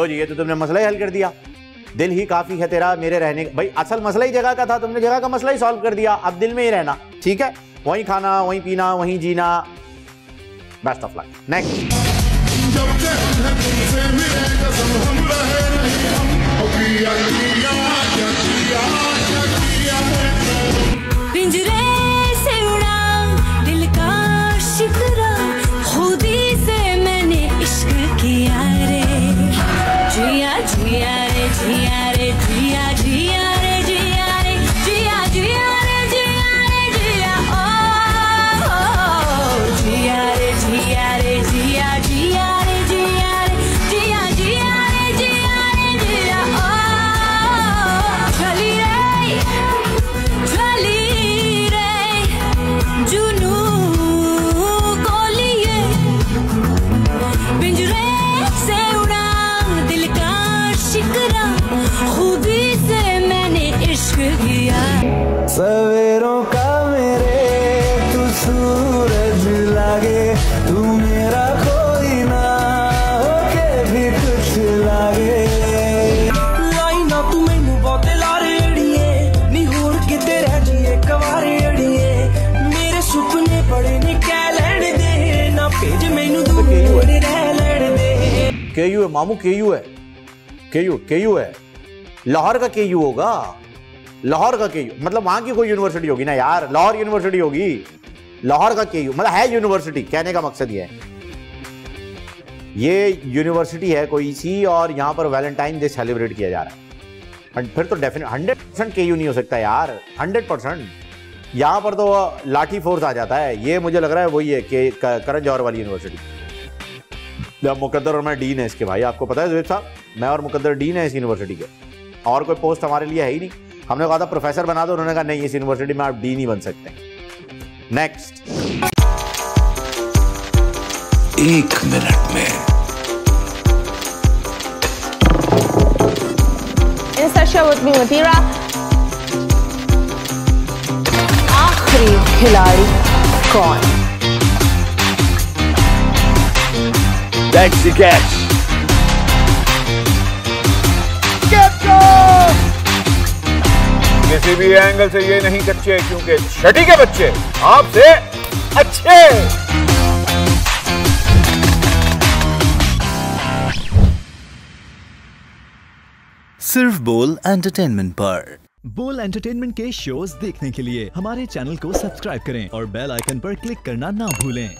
लो जी ये तो तुमने मसला ही हल कर दिया, दिल ही काफ़ी है तेरा मेरे रहने। भाई असल मसला ही जगह का था, तुमने जगह का मसला ही सॉल्व कर दिया, अब दिल में ही रहना, ठीक है, वहीं खाना वहीं पीना वहीं जीना। Best of luck. नेक्स्ट सवेरों का मेरे तू सूरज लागे, तू मेरा कोई ना हो के भी कुछ लागे। आई ना तू मैनू बहुते लारे अड़िए, नी होर किते रह जिए कवारे अड़िए, मेरे सुपने बड़े ने कह लैण दे, ना भेज मैनू दूर रह लैण दे। केयू है मामू, केयू है, केयू केयू है, लाहौर का केयू होगा, लाहौर का केयू, मतलब वहां की कोई यूनिवर्सिटी होगी ना यार, लाहौर यूनिवर्सिटी होगी, लाहौर का केयू मतलब है यूनिवर्सिटी, कहने का मकसद ये है, ये यूनिवर्सिटी है कोई सी और यहाँ पर वैलेंटाइन डे सेलिब्रेट किया जा रहा है। फिर तो डेफिनेट 100% केयू नहीं हो सकता यार, 100% यहाँ पर तो लाठी फोर्स आ जाता है। ये मुझे लग रहा है वही है कि करण जौहर वाली यूनिवर्सिटी। मुकद्दर और मैं डीन है इसके, भाई आपको पता है जुबेब साहब, मैं और मुकद्दर डीन है इस यूनिवर्सिटी के, और कोई पोस्ट हमारे लिए है ही नहीं। हमने कहा था प्रोफेसर बना दो, उन्होंने कहा नहीं इस यूनिवर्सिटी में आप डी नहीं बन सकते। नेक्स्ट। एक मिनट में इन आखिरी खिलाड़ी कौन? किसी भी एंगल से ये नहीं कच्चे, क्योंकि छठी के बच्चे आपसे अच्छे। सिर्फ बोल एंटरटेनमेंट पर। बोल एंटरटेनमेंट के शोज देखने के लिए हमारे चैनल को सब्सक्राइब करें और बेल आइकन पर क्लिक करना ना भूलें।